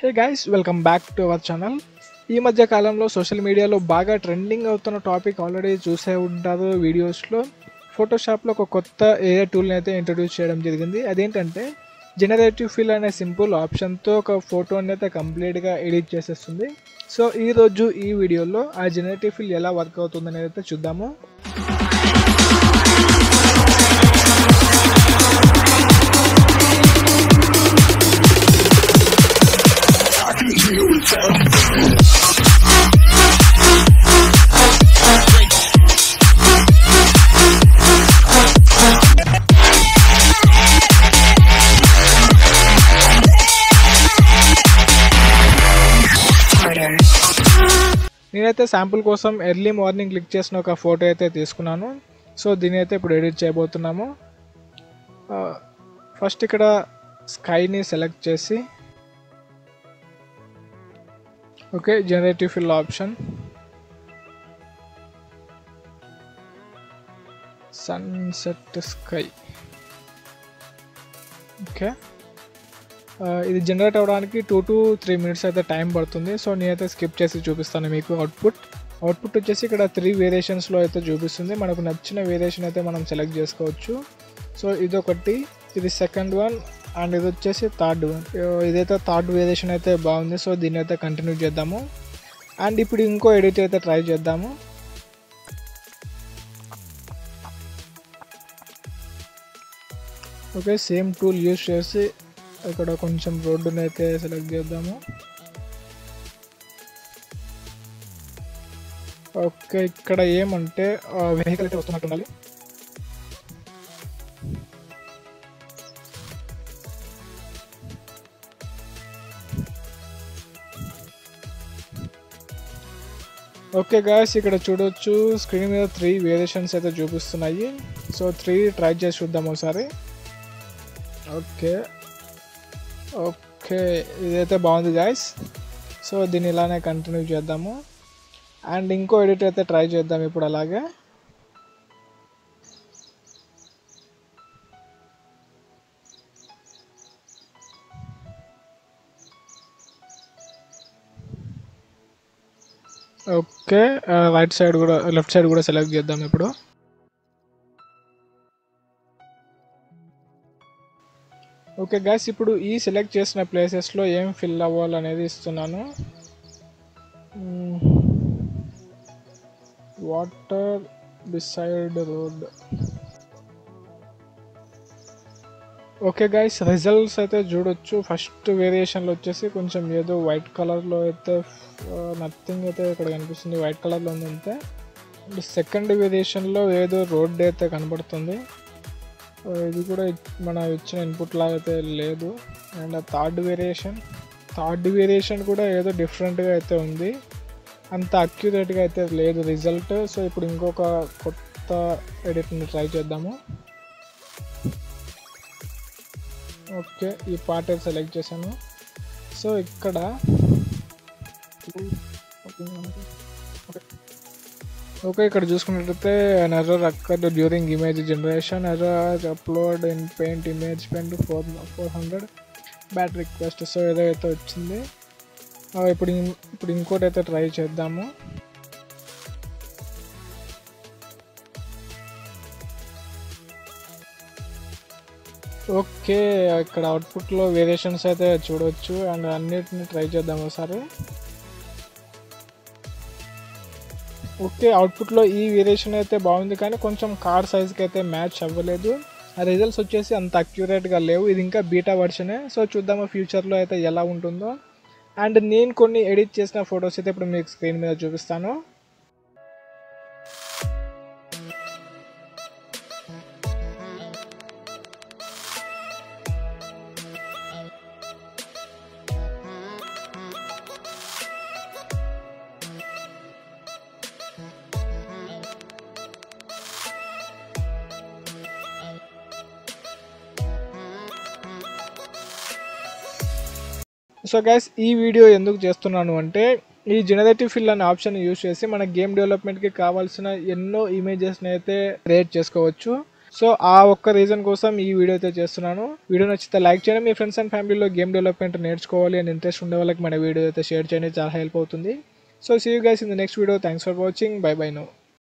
Hey guys, welcome back to our channel. ఈ మధ్య కాలంలో సోషల్ మీడియాలో బాగా ట్రెండింగ్ అవుతున్న టాపిక్ ఆల్రెడీ చూసే ఉంటారు వీడియోస్లో. ఫోటోషాప్లో ఒక కొత్త ఏఐ టూల్ని అయితే ఇంట్రడ్యూస్ చేయడం జరిగింది. అదేంటంటే జనరేటివ్ ఫిల్ అనే సింపుల్ ఆప్షన్తో ఒక ఫోటోని అయితే కంప్లీట్గా ఎడిట్ చేసేస్తుంది. సో ఈరోజు ఈ వీడియోలో ఆ జనరేటివ్ ఫిల్ ఎలా వర్క్ అవుతుంది అనేది అయితే చూద్దాము. నేనైతే శాంపుల్ కోసం ఎర్లీ మార్నింగ్ క్లిక్ చేసిన ఒక ఫోటో అయితే తీసుకున్నాను. సో దీని అయితే ఇప్పుడు ఎడిట్ చేయబోతున్నాము. ఫస్ట్ ఇక్కడ స్కైని సెలెక్ట్ చేసి okay generative fill option, sunset sky. Okay ఇది జనరేట్ అవడానికి 2 to 3 మినిట్స్ అయితే టైం పడుతుంది. సో నేనైతే స్కిప్ చేసి చూపిస్తాను మీకు అవుట్పుట్ వచ్చేసి ఇక్కడ 3 వేరియేషన్స్లో అయితే చూపిస్తుంది. మనకు నచ్చిన వేరియేషన్ అయితే మనం సెలెక్ట్ చేసుకోవచ్చు. సో ఇదొకటి, ఇది సెకండ్ వన్, అండ్ ఇది వచ్చేసి థర్డ్ వన్. ఇదైతే థర్డ్ వేరియేషన్ అయితే బాగుంది. సో దీన్ని అయితే కంటిన్యూ చేద్దాము. అండ్ ఇప్పుడు ఇంకో ఎడిట్ అయితే ట్రై చేద్దాము. ఓకే సేమ్ టూల్ యూజ్ చేసి ఇక్కడ కొంచెం రోడ్డుని అయితే సెలెక్ట్ చేద్దాము. ఓకే ఇక్కడ ఏమంటే వెహికల్ అయితే వస్తున్నట్టు ఉండాలి. ఓకే గాయస్ ఇక్కడ చూడవచ్చు స్క్రీన్ మీద 3 వేరియేషన్స్ అయితే చూపిస్తున్నాయి. సో 3 ట్రై చేసి చూద్దాము ఒకసారి. ఓకే ఇదైతే బాగుంది గాయస్. సో దీన్ని ఇలానే కంటిన్యూ చేద్దాము. అండ్ ఇంకో ఎడిట్ అయితే ట్రై చేద్దాం ఇప్పుడు అలాగే. ఓకే రైట్ సైడ్ కూడా లెఫ్ట్ సైడ్ కూడా సెలెక్ట్ చేద్దాం ఇప్పుడు. ఓకే గాయస్ ఇప్పుడు ఈ సెలెక్ట్ చేసిన ప్లేసెస్లో ఏం ఫిల్ అవ్వాలనేది ఇస్తున్నాను. Water beside road. Okay guys results అయితే చూడొచ్చు. ఫస్ట్ వేరియేషన్లో వచ్చేసి కొంచెం ఏదో వైట్ కలర్లో అయితే నథింగ్ అయితే ఇక్కడ కనిపిస్తుంది, వైట్ కలర్లో ఉంది అంతే. సెకండ్ వేరియేషన్లో ఏదో రోడ్ అయితే కనబడుతుంది, ఇది కూడా మన ఇచ్చిన ఇన్పుట్ లాగా అయితే లేదు. అండ్ థర్డ్ వేరియేషన్ కూడా ఏదో డిఫరెంట్గా అయితే ఉంది, అంత అక్యురేట్గా అయితే లేదు రిజల్ట్. సో ఇప్పుడు ఇంకొక కొత్త ఎడిట్ని ట్రై చేద్దాము. ఓకే ఈ పార్ట్ అయితే సెలెక్ట్ చేశాను. సో ఇక్కడ ఓకే ఇక్కడ చూసుకున్నట్లయితే ఎర్రర్ అక్కడ during image generation error upload in paint image paint 400 bad request. So ఏదైతే వచ్చింది ఇప్పుడు ఇంకోటి అయితే ట్రై చేద్దాము. ఓకే ఇక్కడ అవుట్పుట్లో వేరియేషన్స్ అయితే చూడవచ్చు. అండ్ అన్నిటిని ట్రై చేద్దాము ఒకసారి. ఓకే అవుట్పుట్లో ఈ వేరియేషన్ అయితే బాగుంది, కానీ కొంచెం కార్ సైజ్కి అయితే మ్యాచ్ అవ్వలేదు. ఆ రిజల్ట్స్ వచ్చేసి అంత అక్యురేట్గా లేవు, ఇది ఇంకా బీటా వర్షనే. సో చూద్దాము ఫ్యూచర్లో అయితే ఎలా ఉంటుందో. అండ్ నేను కొన్ని ఎడిట్ చేసిన ఫొటోస్ అయితే ఇప్పుడు మీకు స్క్రీన్ మీద చూపిస్తాను. సో గైస్ ఈ వీడియో ఎందుకు చేస్తున్నాను అంటే ఈ జనరేటివ్ ఫిల్ అనే ఆప్షన్ యూజ్ చేసి మన గేమ్ డెవలప్మెంట్కి కావాల్సిన ఎన్నో ఇమేజెస్ని అయితే క్రియేట్ చేసుకోవచ్చు. సో ఆ ఒక్క రీజన్ కోసం ఈ వీడియో అయితే చేస్తున్నాను. వీడియో నచ్చితే లైక్ చేయండి. మీ ఫ్రెండ్స్ అండ్ ఫ్యామిలీలో గేమ్ డెవలప్మెంట్ నేర్చుకోవాలి అని ఇంట్రెస్ట్ ఉండే వాళ్ళకి మన వీడియో అయితే షేర్ చేయండి, చాలా హెల్ప్ అవుతుంది. So see you guys in the next video. Thanks for watching. Bye bye no.